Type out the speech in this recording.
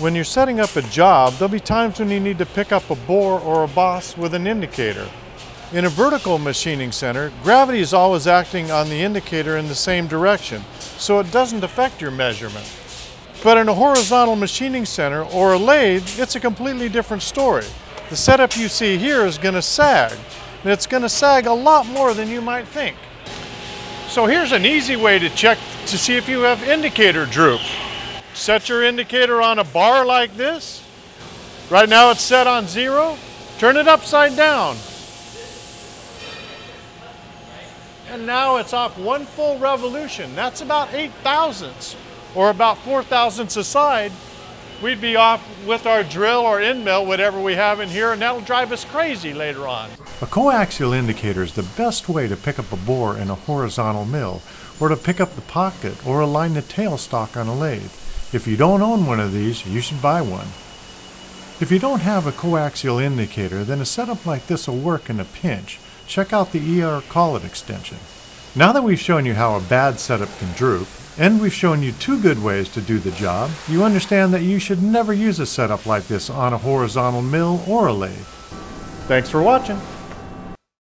When you're setting up a job, there'll be times when you need to pick up a bore or a boss with an indicator. In a vertical machining center, gravity is always acting on the indicator in the same direction, so it doesn't affect your measurement. But in a horizontal machining center or a lathe, it's a completely different story. The setup you see here is going to sag, and it's going to sag a lot more than you might think. So here's an easy way to check to see if you have indicator droop. Set your indicator on a bar like this. Right now it's set on 0. Turn it upside down. And now it's off 1 full revolution. That's about 8 thousandths, or about 4 thousandths a side. We'd be off with our drill or end mill, whatever we have in here, and that'll drive us crazy later on. A coaxial indicator is the best way to pick up a bore in a horizontal mill, or to pick up the pocket or align the tailstock on a lathe. If you don't own one of these, you should buy one. If you don't have a coaxial indicator, then a setup like this will work in a pinch. Check out the ER collet extension. Now that we've shown you how a bad setup can droop, and we've shown you 2 good ways to do the job, you understand that you should never use a setup like this on a horizontal mill or a lathe. Thanks for watching.